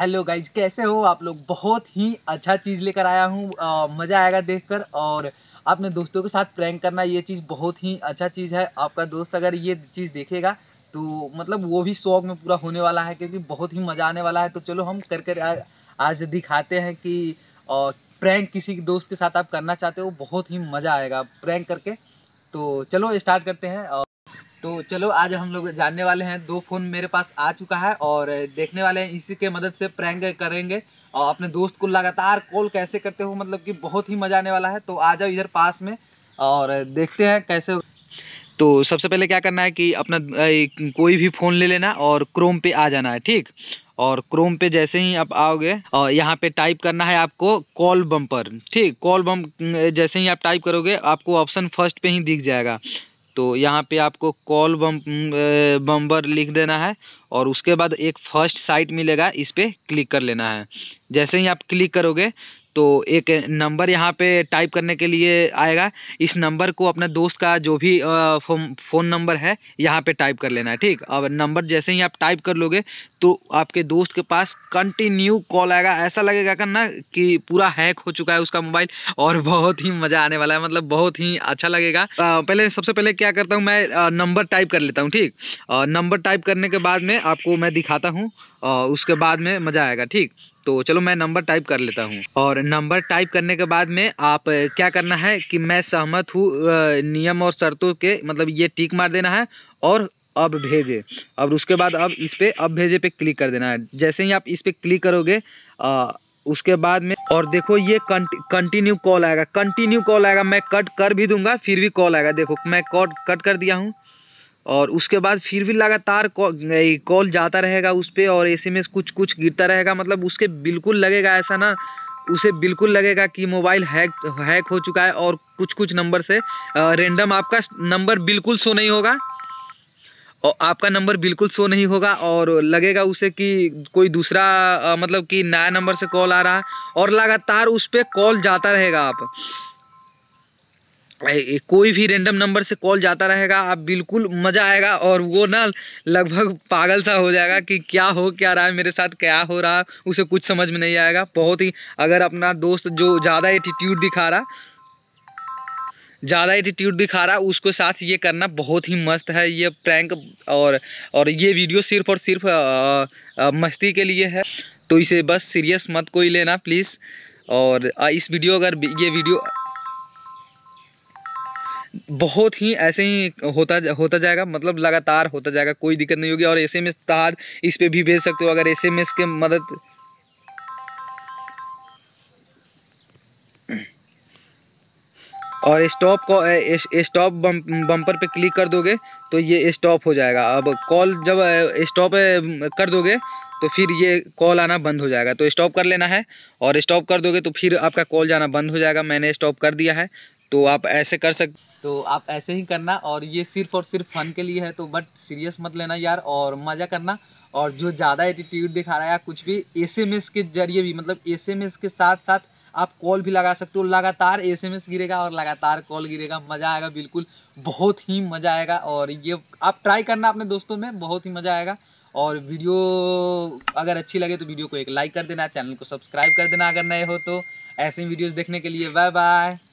Hello guys, कैसे हो आप लोग। बहुत ही अच्छा चीज़ लेकर आया हूँ, मज़ा आएगा देखकर। और आपने दोस्तों के साथ प्रैंक करना, ये चीज़ बहुत ही अच्छा चीज़ है। आपका दोस्त अगर ये चीज़ देखेगा तो मतलब वो भी शौक में पूरा होने वाला है, क्योंकि बहुत ही मज़ा आने वाला है। तो चलो हम करके आज दिखाते हैं कि प्रैंक किसी दोस्त के साथ आप करना चाहते हो, बहुत ही मज़ा आएगा प्रैंक करके। तो चलो स्टार्ट करते हैं। तो चलो आज हम लोग जानने वाले हैं, दो फ़ोन मेरे पास आ चुका है और देखने वाले हैं, इसी के मदद से प्रैंक करेंगे और अपने दोस्त को लगातार कॉल कैसे करते हो, मतलब कि बहुत ही मज़ा आने वाला है। तो आ जाओ इधर पास में और देखते हैं कैसे। तो सबसे पहले क्या करना है कि अपना कोई भी फ़ोन ले लेना और क्रोम पे आ जाना है, ठीक। और क्रोम पे जैसे ही आप आओगे और यहाँ पे टाइप करना है आपको कॉल बम्पर, ठीक। कॉल बम्पर जैसे ही आप टाइप करोगे आपको ऑप्शन फर्स्ट पे ही दिख जाएगा। तो यहाँ पे आपको कॉल बम्पर लिख देना है और उसके बाद एक फर्स्ट साइट मिलेगा, इस पर क्लिक कर लेना है। जैसे ही आप क्लिक करोगे तो एक नंबर यहाँ पे टाइप करने के लिए आएगा। इस नंबर को अपने दोस्त का जो भी फ़ोन नंबर है यहाँ पे टाइप कर लेना है, ठीक। अब नंबर जैसे ही आप टाइप कर लोगे तो आपके दोस्त के पास कंटिन्यू कॉल आएगा। ऐसा लगेगा करना कि पूरा हैक हो चुका है उसका मोबाइल और बहुत ही मज़ा आने वाला है, मतलब बहुत ही अच्छा लगेगा। पहले सबसे पहले क्या करता हूँ मैं, नंबर टाइप कर लेता हूँ, ठीक। नंबर टाइप करने के बाद में आपको मैं दिखाता हूँ, उसके बाद में मज़ा आएगा, ठीक। तो चलो मैं नंबर टाइप कर लेता हूँ। और नंबर टाइप करने के बाद में आप क्या करना है कि मैं सहमत हूँ नियम और शर्तों के, मतलब ये टिक मार देना है और अब भेजे। और उसके बाद अब इस पे अब भेजे पे क्लिक कर देना है। जैसे ही आप इस पे क्लिक करोगे उसके बाद में और देखो ये कंटिन्यू कॉल आएगा, कंटिन्यू कॉल आएगा। मैं कट कर भी दूंगा फिर भी कॉल आएगा। देखो मैं कट कर दिया हूँ और उसके बाद फिर भी लगातार कॉल जाता रहेगा उस पर और एसएमएस कुछ कुछ गिरता रहेगा। मतलब उसके बिल्कुल लगेगा ऐसा ना, उसे बिल्कुल लगेगा कि मोबाइल हैक हो चुका है। और कुछ कुछ नंबर से रेंडम आपका नंबर बिल्कुल शो नहीं होगा और आपका नंबर बिल्कुल शो नहीं होगा और लगेगा उसे कि कोई दूसरा मतलब कि नया नंबर से कॉल आ रहा है और लगातार उस पर कॉल जाता रहेगा। आप कोई भी रेंडम नंबर से कॉल जाता रहेगा, आप बिल्कुल मज़ा आएगा। और वो ना लगभग पागल सा हो जाएगा कि क्या रहा है मेरे साथ, क्या हो रहा है, उसे कुछ समझ में नहीं आएगा। बहुत ही अगर अपना दोस्त जो ज़्यादा एटीट्यूड दिखा रहा उसके साथ ये करना बहुत ही मस्त है ये प्रैंक। और ये वीडियो सिर्फ और सिर्फ मस्ती के लिए है, तो इसे बस सीरियस मत कोई लेना प्लीज़। और इस वीडियो अगर ये वीडियो बहुत ही ऐसे ही होता जाएगा, मतलब लगातार होता जाएगा, कोई दिक्कत नहीं होगी। और एसएमएस तार इस पे भी भेज सकते हो अगर एसएमएस के मदद। और स्टॉप बम्पर पे क्लिक कर दोगे तो ये स्टॉप हो जाएगा। अब कॉल जब स्टॉप कर दोगे तो फिर ये कॉल आना बंद हो जाएगा। तो स्टॉप कर लेना है और स्टॉप कर दोगे तो फिर आपका कॉल जाना बंद हो जाएगा। मैंने स्टॉप कर दिया है, तो आप ऐसे कर सकते, तो आप ऐसे ही करना। और ये सिर्फ और सिर्फ फन के लिए है, तो बट सीरियस मत लेना यार और मज़ा करना। और जो ज़्यादा एटीट्यूड दिखा रहा है या कुछ भी, एसएमएस के जरिए भी, मतलब एसएमएस के साथ साथ आप कॉल भी लगा सकते हो। लगातार एसएमएस गिरेगा और लगातार कॉल गिरेगा, मज़ा आएगा बिल्कुल, बहुत ही मज़ा आएगा। और ये आप ट्राई करना अपने दोस्तों में, बहुत ही मज़ा आएगा। और वीडियो अगर अच्छी लगे तो वीडियो को एक लाइक कर देना, चैनल को सब्सक्राइब कर देना अगर नए हो तो। ऐसे ही वीडियोज़ देखने के लिए बाय बाय।